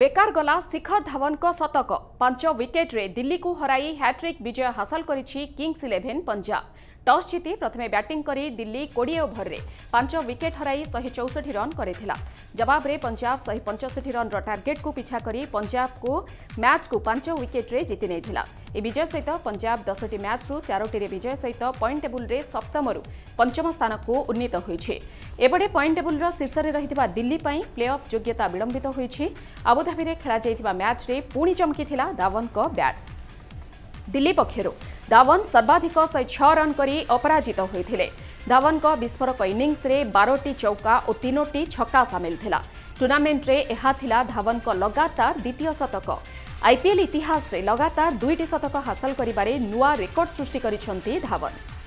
बेकार गला शिखर धवन को शतक 5 विकेट रे दिल्ली को हराई हैट्रिक विजय हासिल करिछि किंग्स 11 पंजाब। टॉस जीति प्रथमे बैटिंग करी दिल्ली 20 ओभर रे 5 विकेट हराई 164 रन करेथिला। जवाब रे पंजाब 165 रन रो टार्गेट को पिछा करी पंजाब को मैच को 5 विकेट रे जीति नेथिला। ए विजय सहित पंजाब 10टी मैच रु 4टी रे विजय सहित पॉइंट टेबल रे सप्तम रु पंचम स्थान को उन्नीत होई छै। एबडे पॉइंट टेबल रो शीर्ष रे रहितबा दिल्ली पई प्लेऑफ योग्यता विलंबित होई छै। आबुधाबी रे खेला जाइतबा मैच रे पुणी चमकीथिला दावन को बैट। दिल्ली पक्षरो दावन सर्वाधिक 106 रन करी अपराजित होते। दावन का विस्फोरक इनिंग्स रे 12टी चौका और 3टी छक्का सामिल थिला। टूर्नामेंट रे एहा थिला धावन का लगातार द्वितीय शतक। आईपीएल इतिहास रे लगातार 2टी शतक हासिल करिबारे नुआ रेकॉर्ड सृष्टि करिछंती धावन।